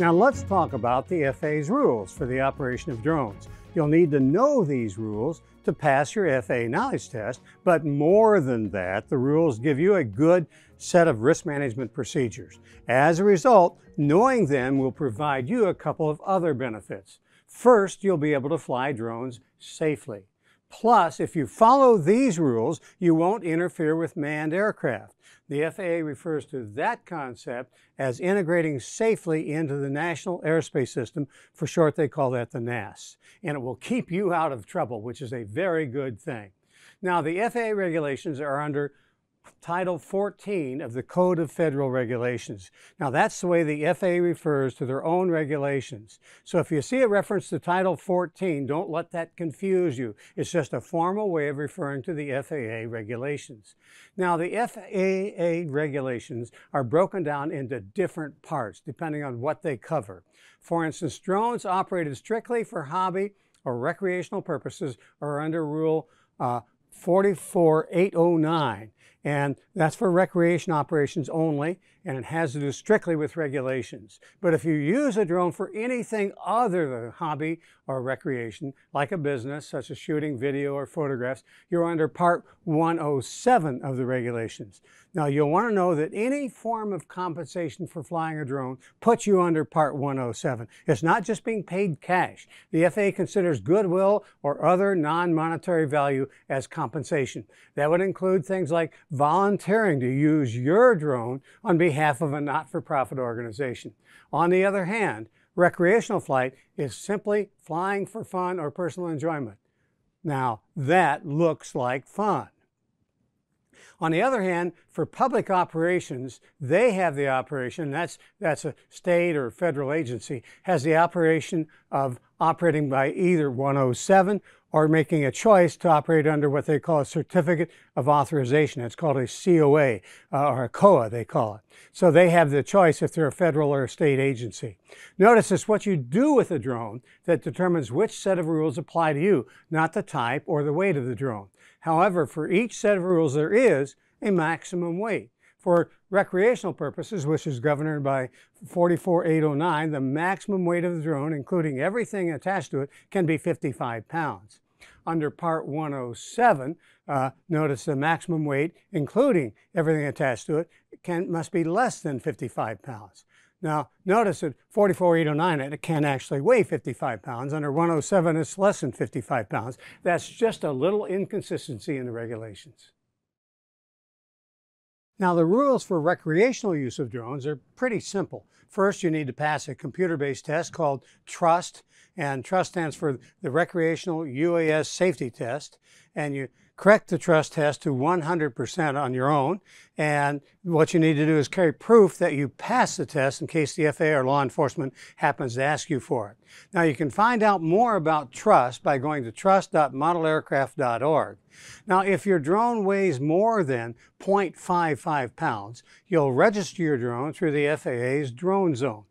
Now let's talk about the FAA's rules for the operation of drones. You'll need to know these rules to pass your FAA knowledge test, but more than that, the rules give you a good set of risk management procedures. As a result, knowing them will provide you a couple of other benefits. First, you'll be able to fly drones safely. Plus, if you follow these rules, you won't interfere with manned aircraft. The FAA refers to that concept as integrating safely into the National Airspace System. For short, they call that the NAS. And it will keep you out of trouble, which is a very good thing. Now, the FAA regulations are under Title 14 of the Code of Federal Regulations. Now that's the way the FAA refers to their own regulations. So if you see a reference to Title 14, don't let that confuse you. It's just a formal way of referring to the FAA regulations. Now the FAA regulations are broken down into different parts depending on what they cover. For instance, drones operated strictly for hobby or recreational purposes are under Rule 44809, and that's for recreation operations only, and it has to do strictly with regulations. But if you use a drone for anything other than hobby or recreation, like a business such as shooting video or photographs, you're under Part 107 of the regulations. Now you'll want to know that any form of compensation for flying a drone puts you under Part 107. It's not just being paid cash. The FAA considers goodwill or other non-monetary value as compensation. That would include things like volunteering to use your drone on behalf of a not-for-profit organization. On the other hand, recreational flight is simply flying for fun or personal enjoyment. Now, that looks like fun. On the other hand, for public operations, they have the operation, that's a state or federal agency, has the operation of operating by either 107 or making a choice to operate under what they call a certificate of authorization. It's called a COA, or a COA, they call it. So they have the choice if they're a federal or a state agency. Notice it's what you do with a drone that determines which set of rules apply to you, not the type or the weight of the drone. However, for each set of rules, there is a maximum weight. For recreational purposes, which is governed by 44809, the maximum weight of the drone, including everything attached to it, can be 55 pounds. Under Part 107, notice the maximum weight, including everything attached to it, must be less than 55 pounds. Now, notice that 44809, it can actually weigh 55 pounds. Under 107, it's less than 55 pounds. That's just a little inconsistency in the regulations. Now, the rules for recreational use of drones are pretty simple. First, you need to pass a computer-based test called TRUST, and TRUST stands for the Recreational UAS Safety Test, and you correct the TRUST test to 100% on your own, and what you need to do is carry proof that you passed the test in case the FAA or law enforcement happens to ask you for it. Now you can find out more about TRUST by going to trust.modelaircraft.org. Now if your drone weighs more than 0.55 pounds, you'll register your drone through the FAA's drone zone.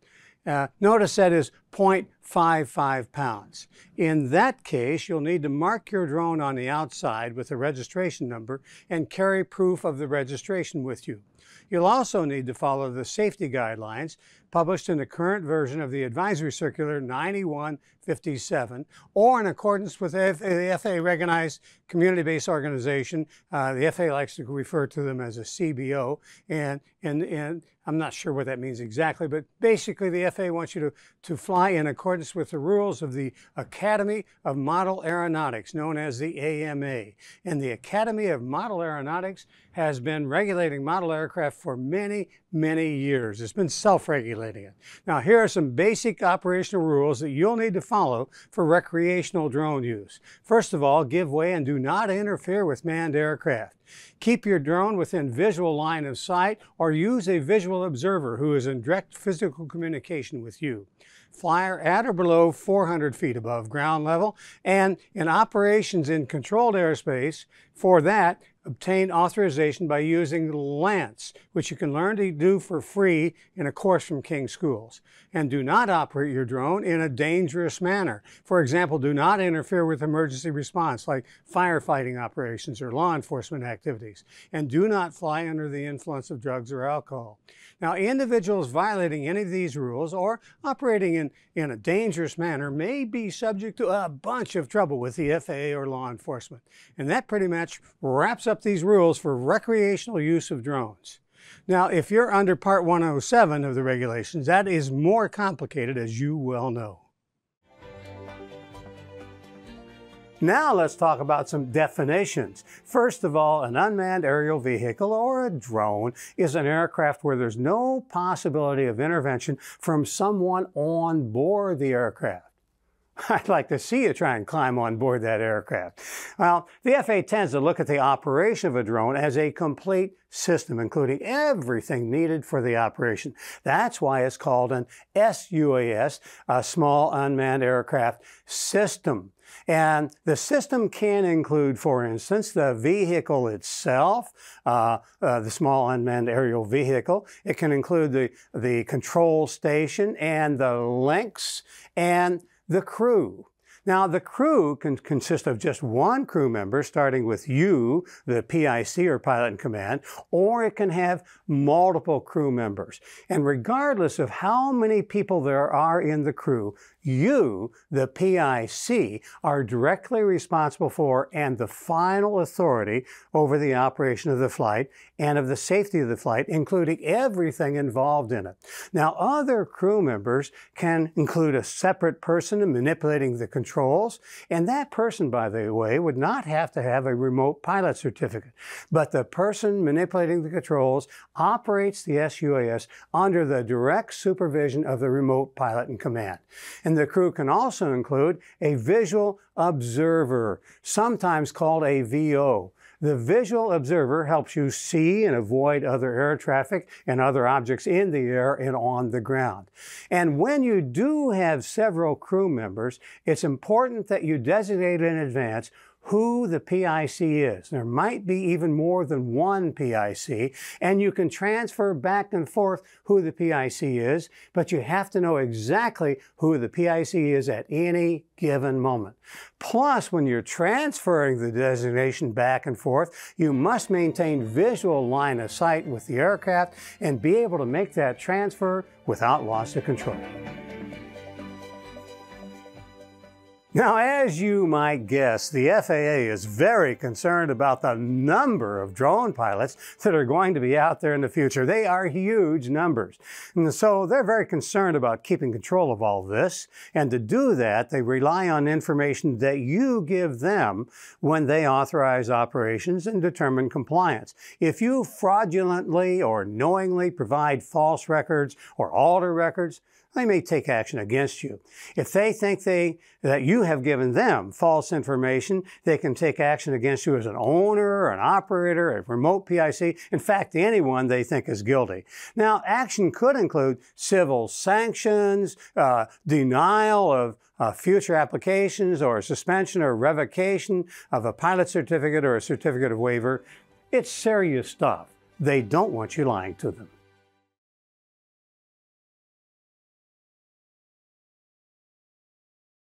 Notice that is 0.55 pounds. In that case, you'll need to mark your drone on the outside with a registration number and carry proof of the registration with you. You'll also need to follow the safety guidelines published in the current version of the Advisory Circular 9157, or in accordance with the FAA recognized community-based organization. The FAA likes to refer to them as a CBO, and I'm not sure what that means exactly, but basically the FAA wants you to fly in accordance with the rules of the Academy of Model Aeronautics, known as the AMA. And the Academy of Model Aeronautics has been regulating model aircraft for many, many years. It's been self-regulating it. Now, here are some basic operational rules that you'll need to follow for recreational drone use. First of all, give way and do not interfere with manned aircraft. Keep your drone within visual line of sight or use a visual observer who is in direct physical communication with you. Fly at or below 400 feet above ground level, and in operations in controlled airspace, for that, obtain authorization by using LANCE, which you can learn to do for free in a course from King Schools. And do not operate your drone in a dangerous manner. For example, do not interfere with emergency response like firefighting operations or law enforcement activities. And do not fly under the influence of drugs or alcohol. Now, individuals violating any of these rules or operating in a dangerous manner may be subject to a bunch of trouble with the FAA or law enforcement. And that pretty much wraps up these rules for recreational use of drones. Now, if you're under Part 107 of the regulations, that is more complicated, as you well know. Now let's talk about some definitions. First of all, an unmanned aerial vehicle, or a drone, is an aircraft where there's no possibility of intervention from someone on board the aircraft. I'd like to see you try and climb on board that aircraft. Well, the FAA tends to look at the operation of a drone as a complete system, including everything needed for the operation. That's why it's called an SUAS, a small unmanned aircraft system. And the system can include, for instance, the vehicle itself, the small unmanned aerial vehicle. It can include the control station and the links and the crew. Now, the crew can consist of just one crew member, starting with you, the PIC, or pilot in command, or it can have multiple crew members. And regardless of how many people there are in the crew, you, the PIC, are directly responsible for and the final authority over the operation of the flight and of the safety of the flight, including everything involved in it. Now, other crew members can include a separate person manipulating the controls, and that person, by the way, would not have to have a remote pilot certificate. But the person manipulating the controls operates the SUAS under the direct supervision of the remote pilot in command. And the crew can also include a visual observer, sometimes called a VO. The visual observer helps you see and avoid other air traffic and other objects in the air and on the ground. And when you do have several crew members, it's important that you designate in advance who the PIC is. There might be even more than one PIC, and you can transfer back and forth who the PIC is, but you have to know exactly who the PIC is at any given moment. Plus, when you're transferring the designation back and forth, you must maintain visual line of sight with the aircraft and be able to make that transfer without loss of control. Now, as you might guess, the FAA is very concerned about the number of drone pilots that are going to be out there in the future. They are huge numbers. And so they're very concerned about keeping control of all this. And to do that, they rely on information that you give them when they authorize operations and determine compliance. If you fraudulently or knowingly provide false records or alter records, they may take action against you. If they think that you have given them false information, they can take action against you as an owner, an operator, a remote PIC, in fact, anyone they think is guilty. Now, action could include civil sanctions, denial of future applications, or suspension or revocation of a pilot certificate or a certificate of waiver. It's serious stuff. They don't want you lying to them.